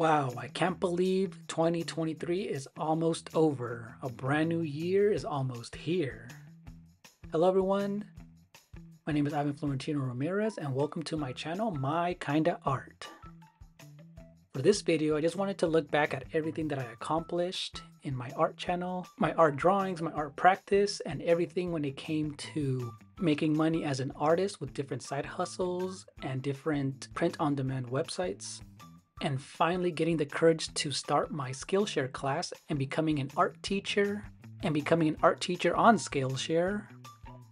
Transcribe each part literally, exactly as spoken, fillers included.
Wow, I can't believe twenty twenty-three is almost over. A brand new year is almost here. Hello everyone, my name is Ivan Florentino Ramirez and welcome to my channel, My Kinda Art. For this video, I just wanted to look back at everything that I accomplished in my art channel, my art drawings, my art practice, and everything when it came to making money as an artist with different side hustles and different print-on-demand websites. And finally getting the courage to start my Skillshare class and becoming an art teacher and becoming an art teacher on Skillshare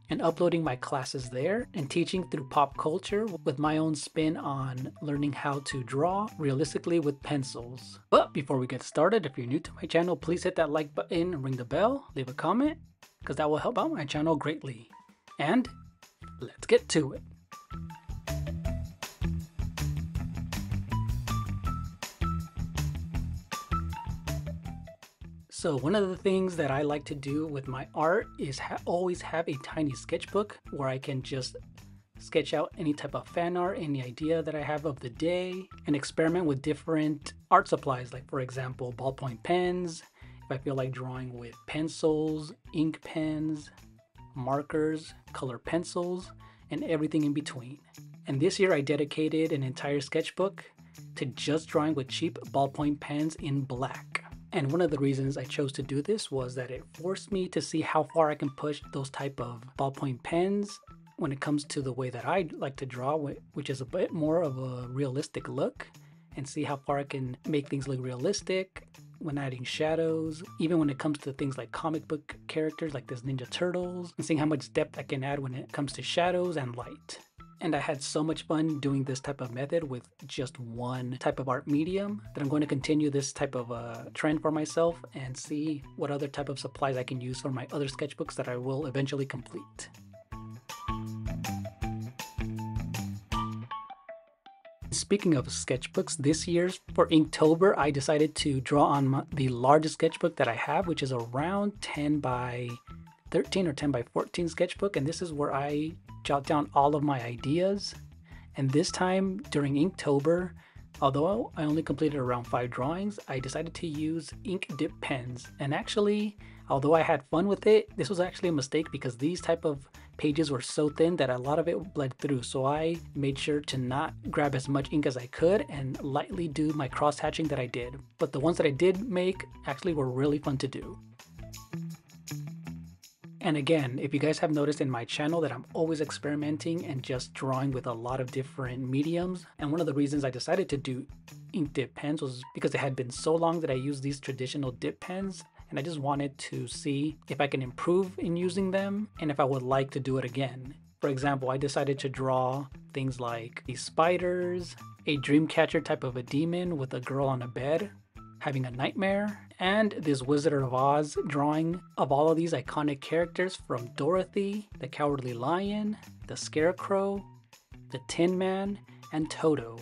and uploading my classes there and teaching through pop culture with my own spin on learning how to draw realistically with pencils. But before we get started, if you're new to my channel, please hit that like button, ring the bell, leave a comment, because that will help out my channel greatly. And let's get to it. So one of the things that I like to do with my art is ha always have a tiny sketchbook where I can just sketch out any type of fan art, any idea that I have of the day, and experiment with different art supplies, like for example, ballpoint pens, if I feel like drawing with pencils, ink pens, markers, color pencils, and everything in between. And this year I dedicated an entire sketchbook to just drawing with cheap ballpoint pens in black. And one of the reasons I chose to do this was that it forced me to see how far I can push those type of ballpoint pens when it comes to the way that I like to draw, which is a bit more of a realistic look, and see how far I can make things look realistic when adding shadows, even when it comes to things like comic book characters like this Ninja Turtles, and seeing how much depth I can add when it comes to shadows and light. And I had so much fun doing this type of method with just one type of art medium that I'm going to continue this type of uh, trend for myself and see what other type of supplies I can use for my other sketchbooks that I will eventually complete. Speaking of sketchbooks, this year's for Inktober, I decided to draw on my, the largest sketchbook that I have, which is around ten by thirteen or ten by fourteen sketchbook, and this is where I jot down all of my ideas. And this time during Inktober, although I only completed around five drawings, I decided to use ink dip pens. And actually, although I had fun with it, this was actually a mistake because these type of pages were so thin that a lot of it bled through. So I made sure to not grab as much ink as I could and lightly do my cross hatching that I did. But the ones that I did make actually were really fun to do. And again, if you guys have noticed in my channel that I'm always experimenting and just drawing with a lot of different mediums. And one of the reasons I decided to do ink dip pens was because it had been so long that I used these traditional dip pens, and I just wanted to see if I can improve in using them and if I would like to do it again. For example, I decided to draw things like these spiders, a dreamcatcher type of a demon with a girl on a bed having a nightmare, and this Wizard of Oz drawing of all of these iconic characters from Dorothy, the Cowardly Lion, the Scarecrow, the Tin Man, and Toto,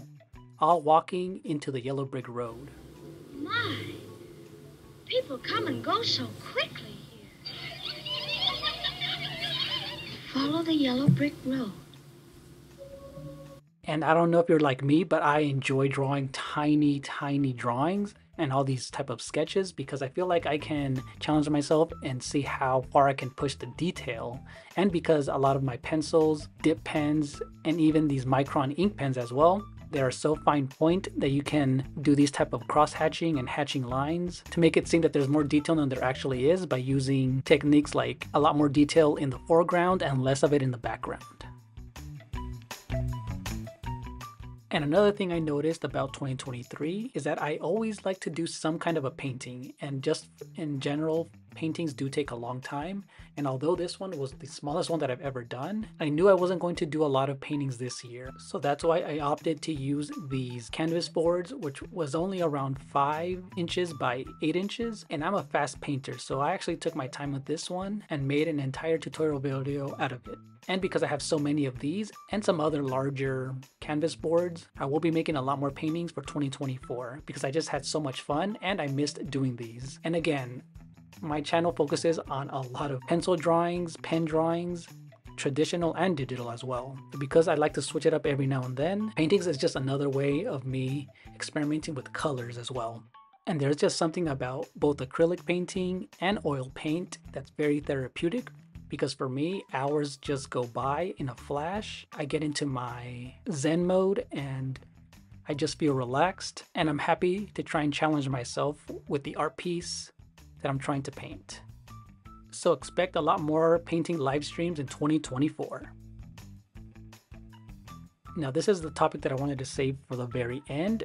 all walking into the Yellow Brick Road. My, people come and go so quickly here. Follow the Yellow Brick Road. And I don't know if you're like me, but I enjoy drawing tiny, tiny drawings and all these type of sketches because I feel like I can challenge myself and see how far I can push the detail. And because a lot of my pencils, dip pens, and even these micron ink pens as well, they are so fine point that you can do these type of cross hatching and hatching lines to make it seem that there's more detail than there actually is by using techniques like a lot more detail in the foreground and less of it in the background. And another thing I noticed about twenty twenty-three is that I always like to do some kind of a painting, and just in general, paintings do take a long time. And although this one was the smallest one that I've ever done, I knew I wasn't going to do a lot of paintings this year. So that's why I opted to use these canvas boards, which was only around five inches by eight inches. And I'm a fast painter, so I actually took my time with this one and made an entire tutorial video out of it. And because I have so many of these and some other larger canvas boards, I will be making a lot more paintings for twenty twenty-four because I just had so much fun and I missed doing these. And again, my channel focuses on a lot of pencil drawings, pen drawings, traditional and digital as well. Because I like to switch it up every now and then, paintings is just another way of me experimenting with colors as well. And there's just something about both acrylic painting and oil paint that's very therapeutic, because for me, hours just go by in a flash. I get into my Zen mode and I just feel relaxed, and I'm happy to try and challenge myself with the art piece that I'm trying to paint. So expect a lot more painting live streams in twenty twenty-four. Now, this is the topic that I wanted to save for the very end.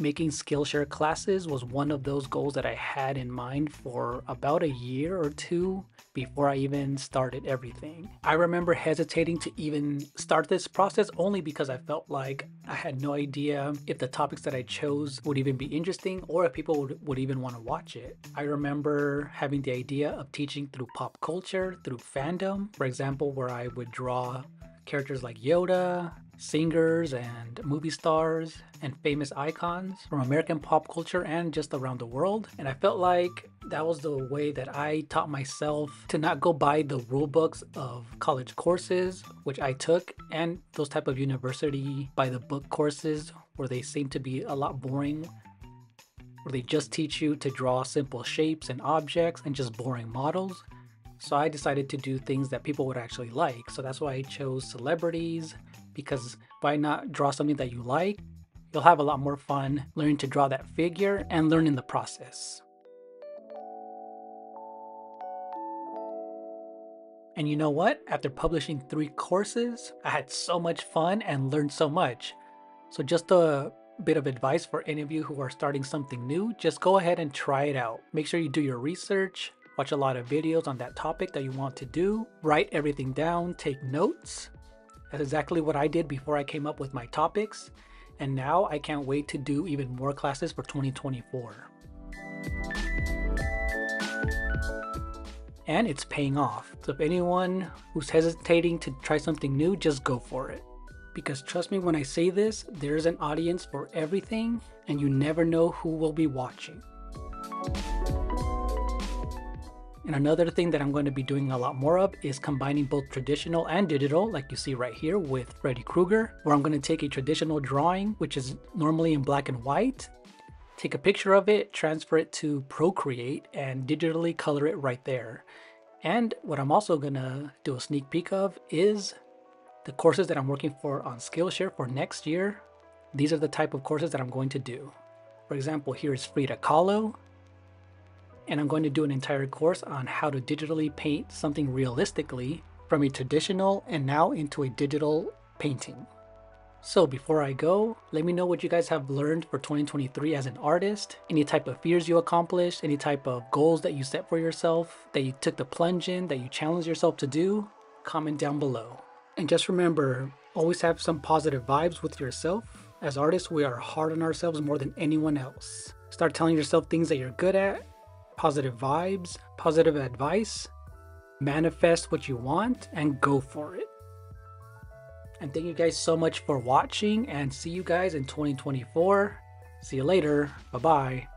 Making Skillshare classes was one of those goals that I had in mind for about a year or two before I even started everything. I remember hesitating to even start this process only because I felt like I had no idea if the topics that I chose would even be interesting or if people would, would even want to watch it. I remember having the idea of teaching through pop culture, through fandom, for example, where I would draw characters like Yoda, singers and movie stars, and famous icons from American pop culture and just around the world. And I felt like that was the way that I taught myself to not go by the rule books of college courses, which I took, and those type of university by the book courses where they seem to be a lot boring, where they just teach you to draw simple shapes and objects and just boring models. So I decided to do things that people would actually like. So that's why I chose celebrities, because why not draw something that you like? You'll have a lot more fun learning to draw that figure and learn in the process. And you know what? After publishing three courses, I had so much fun and learned so much. So just a bit of advice for any of you who are starting something new, just go ahead and try it out. Make sure you do your research. Watch a lot of videos on that topic that you want to do. Write everything down, take notes. That's exactly what I did before I came up with my topics. And now I can't wait to do even more classes for twenty twenty-four. And it's paying off. So if anyone who's hesitating to try something new, just go for it. Because trust me when I say this, there's an audience for everything and you never know who will be watching. And another thing that I'm going to be doing a lot more of is combining both traditional and digital, like you see right here with Freddy Krueger, where I'm going to take a traditional drawing, which is normally in black and white, take a picture of it, transfer it to Procreate, and digitally color it right there. And what I'm also going to do a sneak peek of is the courses that I'm working for on Skillshare for next year. These are the type of courses that I'm going to do. For example, here is Frida Kahlo. And I'm going to do an entire course on how to digitally paint something realistically from a traditional and now into a digital painting. So before I go, let me know what you guys have learned for twenty twenty-three as an artist, any type of fears you accomplished, any type of goals that you set for yourself, that you took the plunge in, that you challenged yourself to do. Comment down below. And just remember, always have some positive vibes with yourself. As artists, we are hard on ourselves more than anyone else. Start telling yourself things that you're good at, positive vibes, positive advice, manifest what you want, and go for it. And thank you guys so much for watching, and see you guys in twenty twenty-four. See you later. Bye-bye.